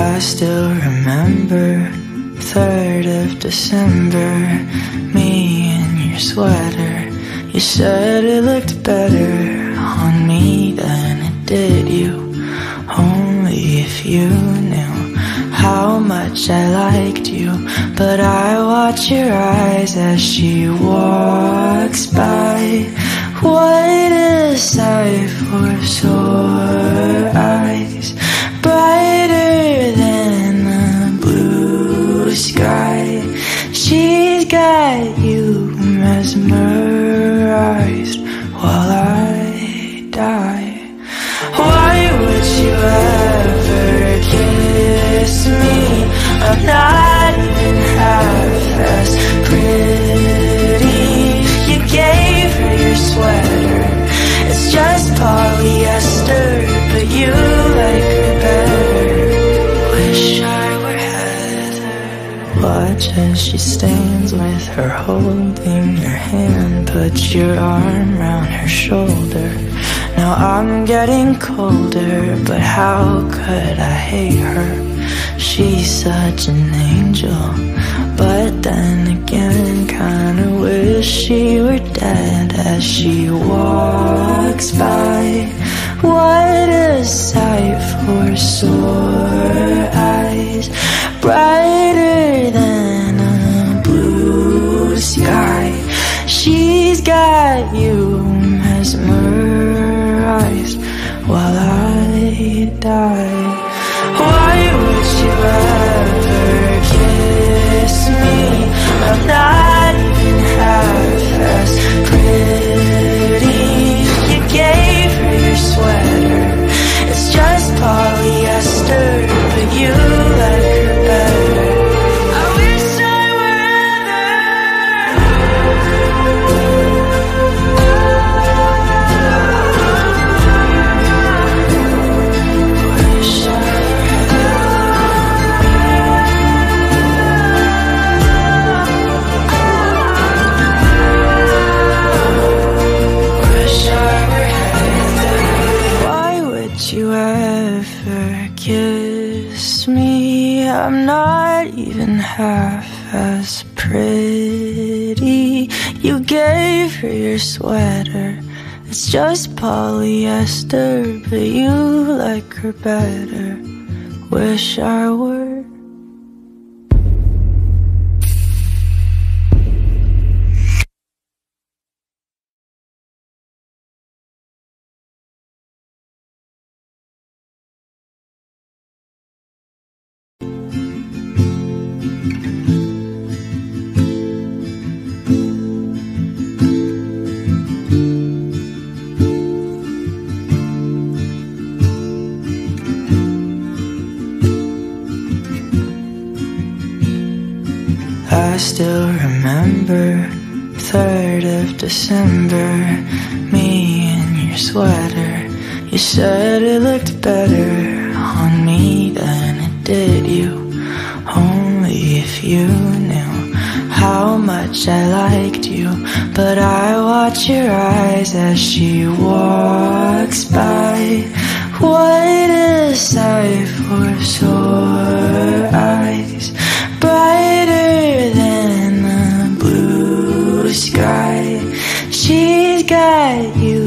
I still remember 3rd of December, me in your sweater. You said it looked better on me than it did you. Only if you knew how much I liked you. But I watch your eyes as she walks by. What a sight for sore eyes, brighter than the blue sky. She's got you mesmerized while I die. Why would you ever kiss me? I'm not even half as pretty. You gave her your sweater, it's just polyester, but you like her better. Wish I were Heather. Watch as she stands with her holding your hand. Put your arm round her shoulder. Now I'm getting colder, but how could I hate her? She's such an angel, but then again kinda wish she were dead as she walks by. What a sight for sore eyes, brighter than a blue sky. She's got you mesmerized while I die. Ever kiss me? I'm not even half as pretty. You gave her your sweater, it's just polyester, but you like her better. I wish I were Heather. Wish I kiss me, I'm not even half as pretty. You gave her your sweater, it's just polyester, but you like her better. Wish I were. I still remember 3rd of December, me in your sweater. You said it looked better on me than it did you. Only if you knew how much I liked you. But I watch your eyes as she walks by. What a sight for sore eyes, brighter than the blue sky. She's got you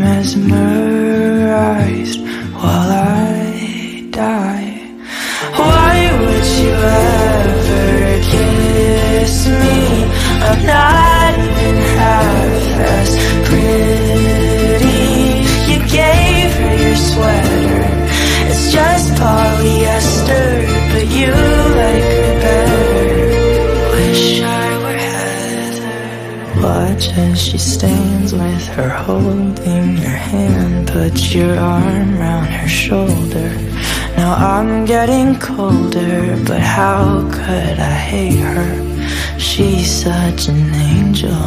mesmerized while I die. Why would you ever kiss me? I'm not even half as pretty. You gave her your sweater, it's just polyester, but you like her better. Wish I were Heather. Watch as she stands with her holding your hand. Put your arm round her shoulder. Now I'm getting colder, but how could I hate her? She's such an angel,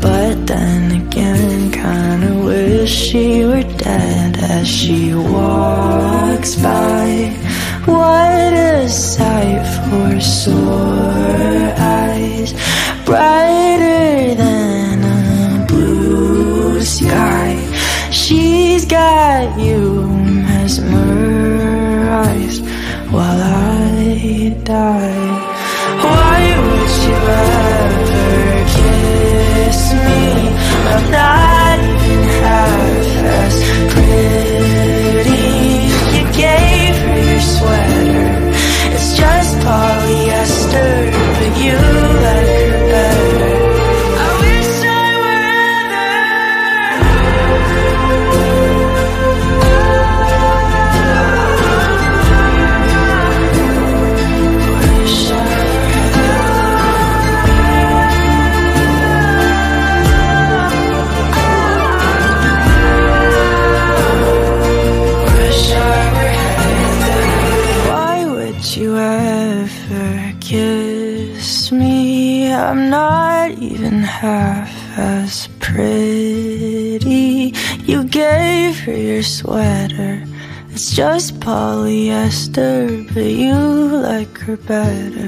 but then again kinda wish she were dead as she walks by. What a sight for sore eyes, brighter than a blue sky. She's got you mesmerized while die. Why would you ever kiss me? I'm not even half as pretty. You gave her your sweater, it's just polyester, but you like her better.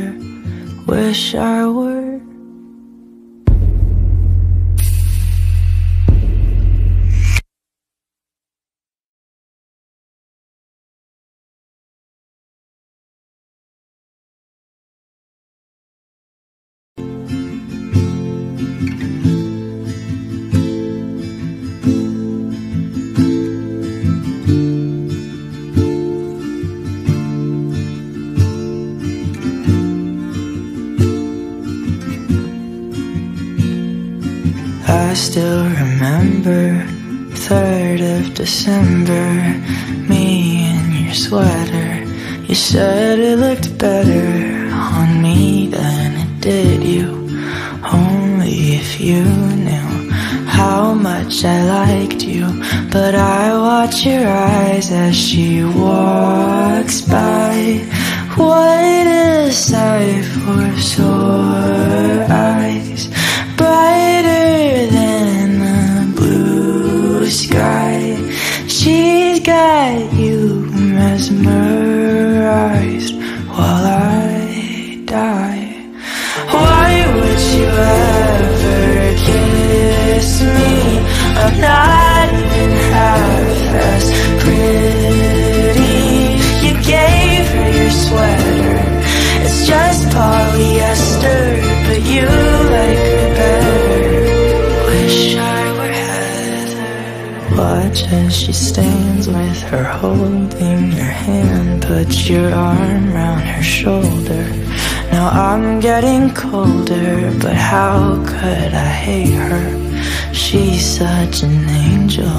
I wish I were Heather. Wish I were Heather. Wish I were Heather. Why would you ever kiss me? I'm not even half as pretty. You gave her your sweater, it's just polyester, but you like her better. Wish I were. I still remember 3rd of December, me in your sweater. You said it looked better on me than it did you. Only if you knew how much I liked you. But I watch your eyes as she walks by, what a sight for sore eyes, brighter than the blue sky. She's got you mesmerized while I die. Why would you ever kiss me? I'm not even half as pretty. You gave her your sweater, it's just polyester, but you like her better. Wish I were Heather. Watch as she stands with her holding your hand, put your arm round her shoulder. Now I'm getting colder, but how could I hate her? She's such an angel,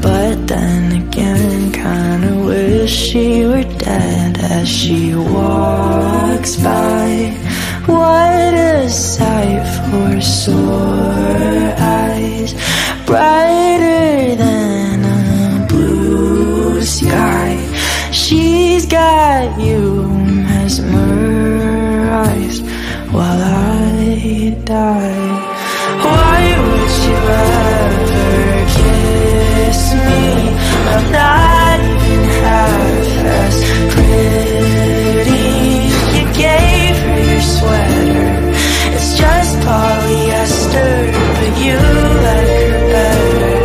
but then again kinda wish she were dead. As she walks by, what a sight for sore eyes, brighter than a blue sky. She's got you mesmerized while I die. Why would you ever kiss me? I'm not even half as pretty. You gave her your sweater, it's just polyester, but you like her better.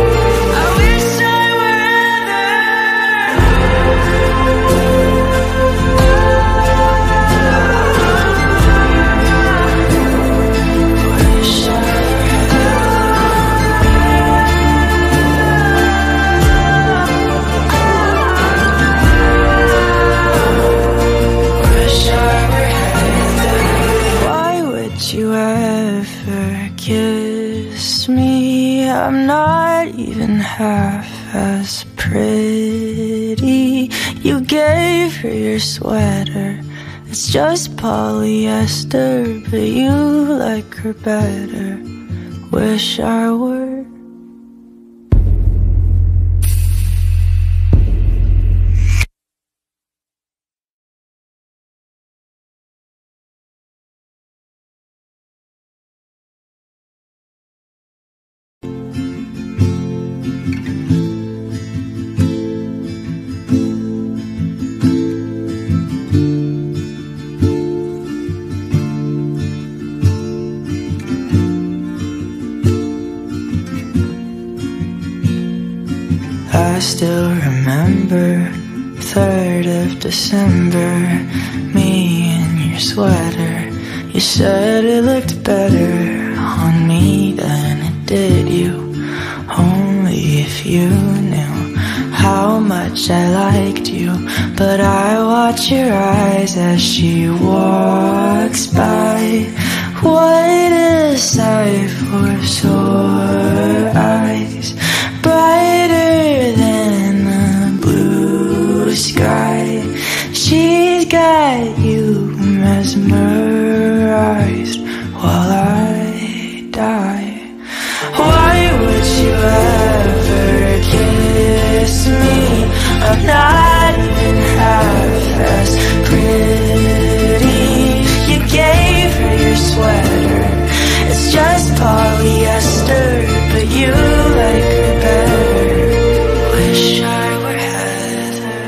Kiss me, I'm not even half as pretty. You gave her your sweater, it's just polyester, but you like her better. Wish I were. I still remember 3rd of December, me and your sweater. You said it looked better on me than it did you. Only if you knew how much I liked you. But I watch your eyes as she walks by. What a sight for sore eyes, brighter than the blue sky. She's got you mesmerized while I die. Why would you ever kiss me? I'm not even half as pretty. You gave her your sweater, it's just polyester, but you like her better. Wish I were Heather.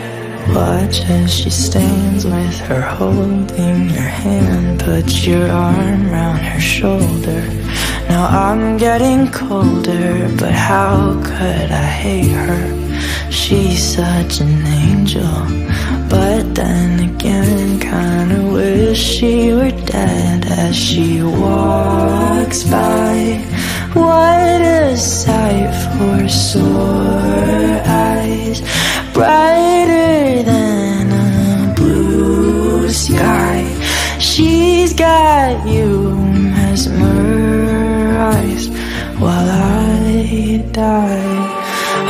Watch as she stands with her holding your hand. Put your arm round her shoulder. Now I'm getting colder, but how could I hate her? She's such an angel, but then again kinda wish she were dead as she walks by. What a sight for sore eyes, brighter than a blue sky. She's got you mesmerized while I die.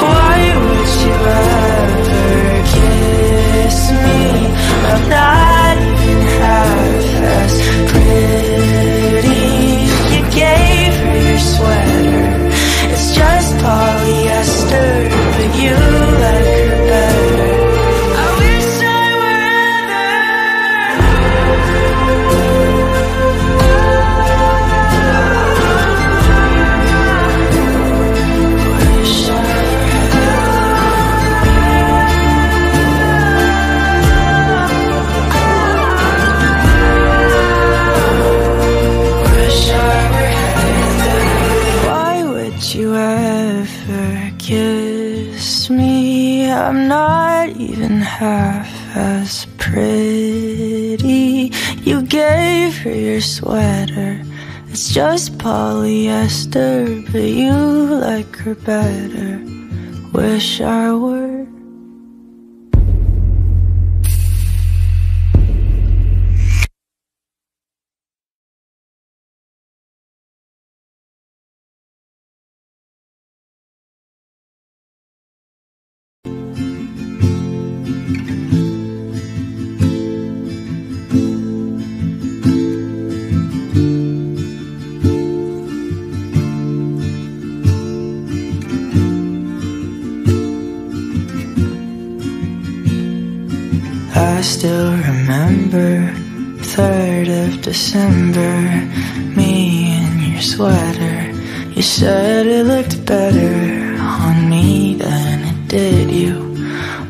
Why would you ever kiss me? I'm not even half as pretty. You gave her your sweater, it's just polyester, but you like her better. Kiss me, I'm not even half as pretty. You gave her your sweater, it's just polyester, but you like her better. Wish I were. I still remember 3rd of December, me in your sweater. You said it looked better on me than it did you.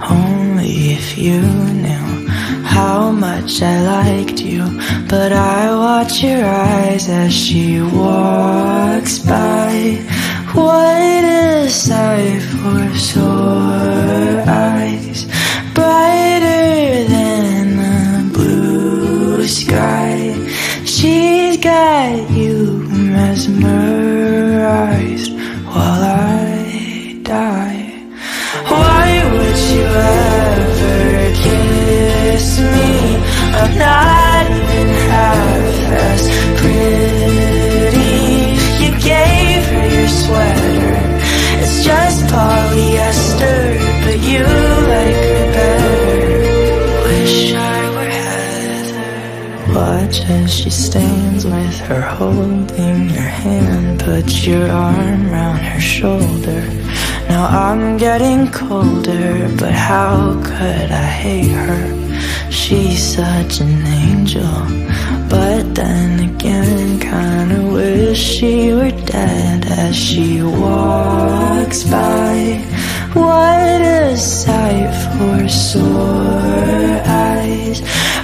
Only if you knew how much I liked you. But I watch your eyes as she walks by. What a sight for sore eyes, brighter than the blue sky. She's got you mesmerized while I die. Why would you ever kiss me? I'm not even half as pretty. You gave her your sweater, it's just polyester, but you like her better. Wish I were Heather. Watch as she stands with her holding your hand. Put your arm round her shoulder. Now I'm getting colder, but how could I hate her? She's such an angel, but then again kinda wish she were dead as she walks by. What a sight for sore eyes,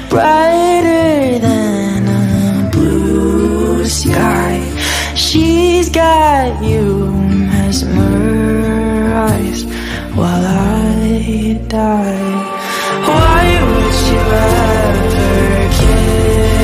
brighter than a blue sky. She's got you mesmerized while I die. Why would you ever kiss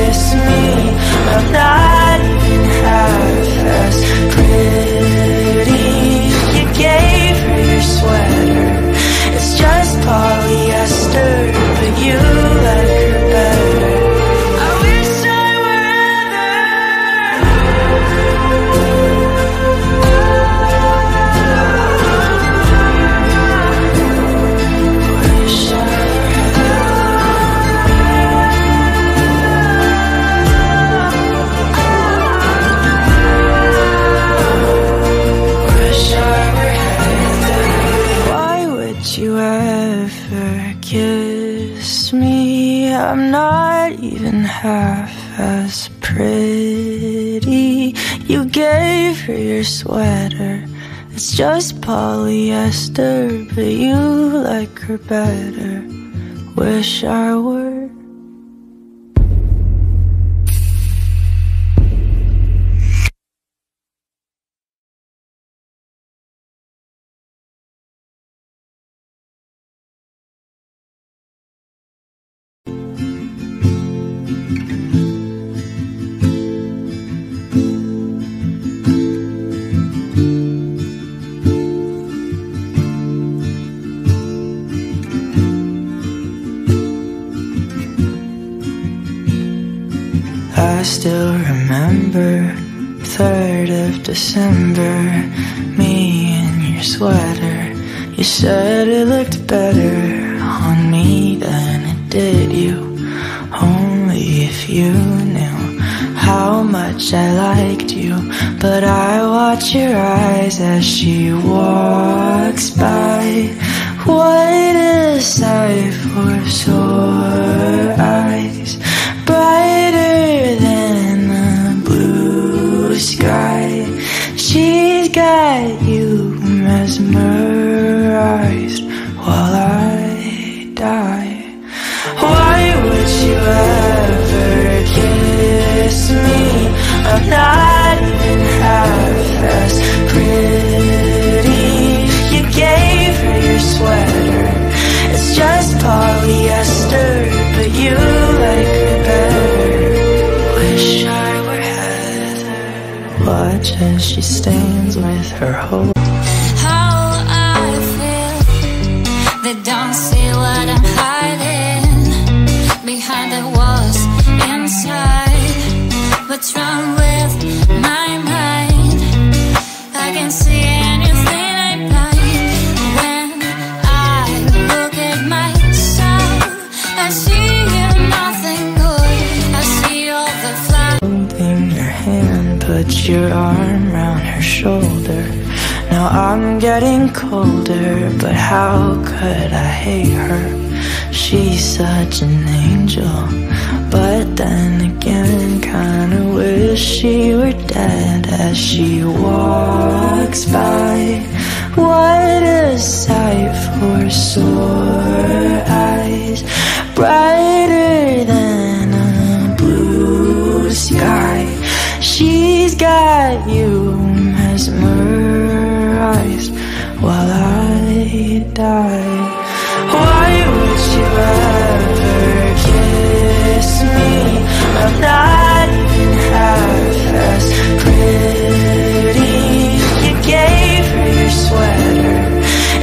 kiss me, I'm not even half as pretty. You gave her your sweater, it's just polyester, but you like her better. Wish I were. I still remember 3rd of December, me in your sweater. You said it looked better on me than it did you. Only if you knew how much I liked you. But I watch your eyes as she walks by. What a sight for sore eyes, brighter than the blue sky. She's got you mesmerized while I die. Why would you ever kiss me? I'm not even half as pretty. You gave her your sweater, it's just polyester, but you like her better. Wish I were Heather. Watch as she stands with her whole. How I feel, they don't see what I'm hiding behind the walls inside. What's wrong with my mind? I can see anything I like. When I look at myself, I see nothing good. I see all the flowers. Holding your hand, put your arm round her shoulder. Now I'm getting colder, but how could I hate her? She's such an angel, but then again, kinda wish she were dead as she walks by. What a sight for sore eyes, brighter than a blue sky. She's got you mesmerized while I die. Why would you ever kiss me? I'm not even half as pretty. You gave her your sweater,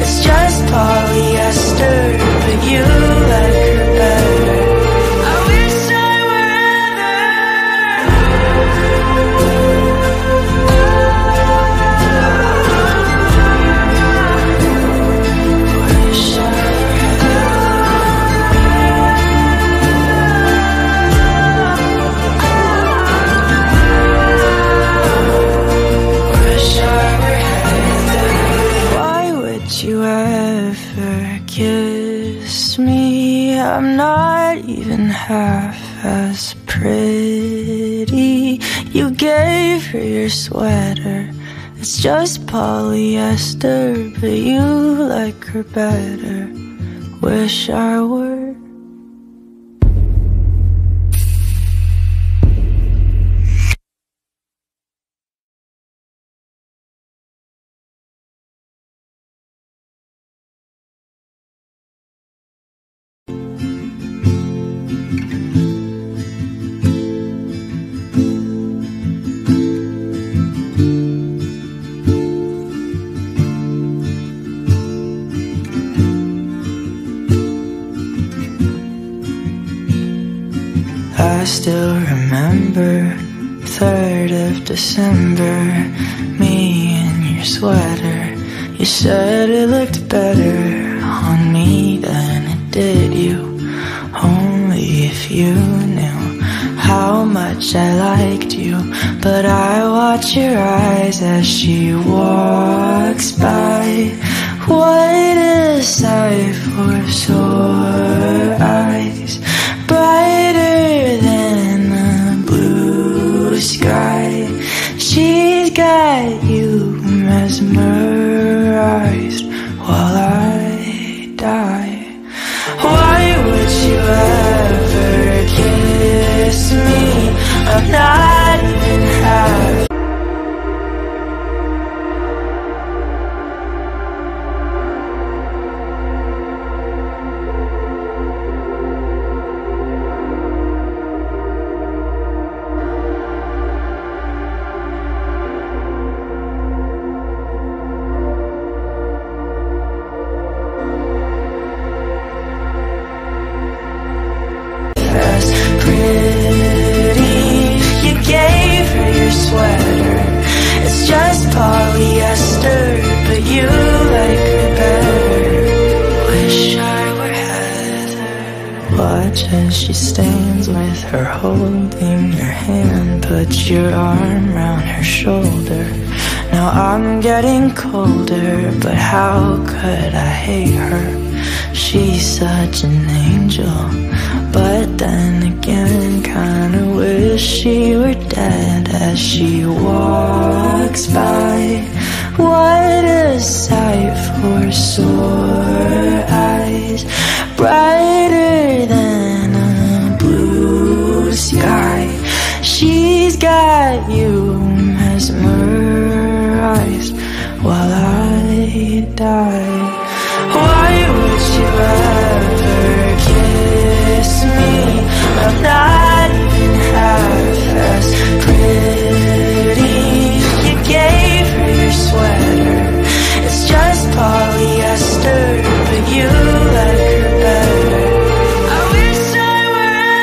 it's just polyester, but you like her better. I wish I were Heather. Kiss me, I'm not even half as pretty. You gave her your sweater, it's just polyester, but you like her better. Wish I were. I still remember 3rd of December, me in your sweater. You said it looked better on me than it did you. Only if you knew how much I liked you. But I watch your eyes as she walks by. What a sight for sore shall not have. Polyester, but you like her better. Wish I were Heather. Watch as she stands with her holding your hand. Put your arm round her shoulder. Now I'm getting colder, but how could I hate her? She's such an angel, but then again kinda wish she were dead. As she walks by, what a sight for sore eyes, brighter than a blue sky. She's got you mesmerized while I die. Why would you ever kiss me? I'm not even half as pretty. You gave her your sweater. It's just polyester, but you like her better. I wish I were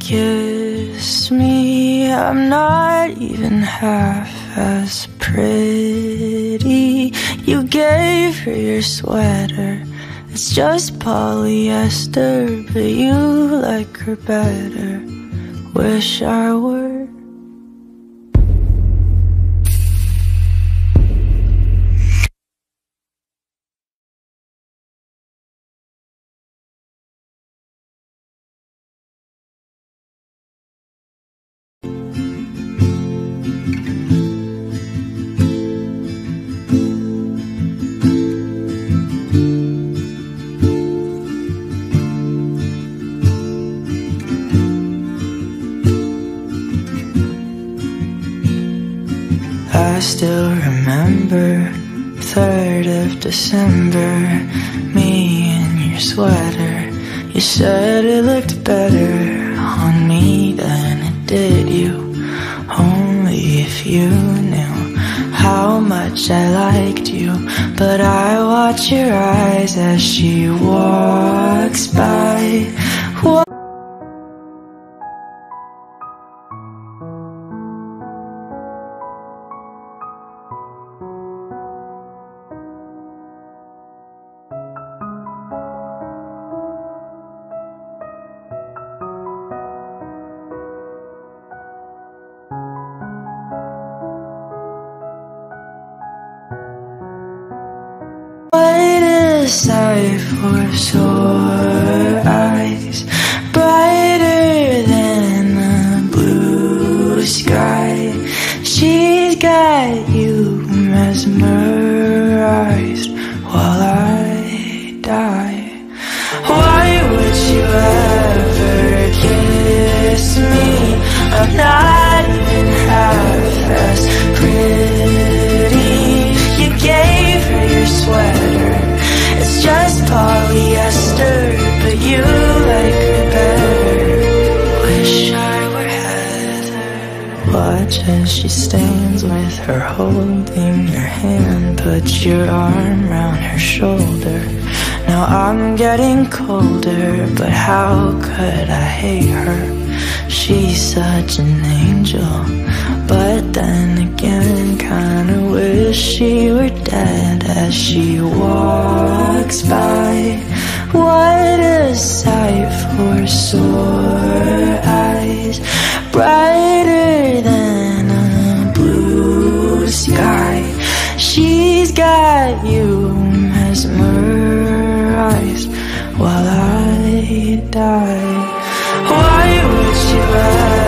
kiss me, I'm not even half as pretty. You gave her your sweater. It's just polyester, but you like her better. Wish I were. I still remember 3rd of December, me in your sweater. You said it looked better on me than it did you. Only if you knew how much I liked you. But I watch your eyes as she walks by. Sight for sore eyes, brighter than a blue sky. She's got you mesmerized while I die. Why would you ever kiss me? I'm not even half as pretty. You gave her your sweater. It's just polyester, but you like her better. Wish I were Heather. Watch as she stands with her holding your hand. Put your arm round her shoulder. Now I'm getting colder, but how could I hate her? She's such an angel, but then again kinda wish she were dead. As she walks by, what a sight for sore eyes, brighter than a blue sky. She's He's got you mesmerized while I die. Why would you lie?